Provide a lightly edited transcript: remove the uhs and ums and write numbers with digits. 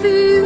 So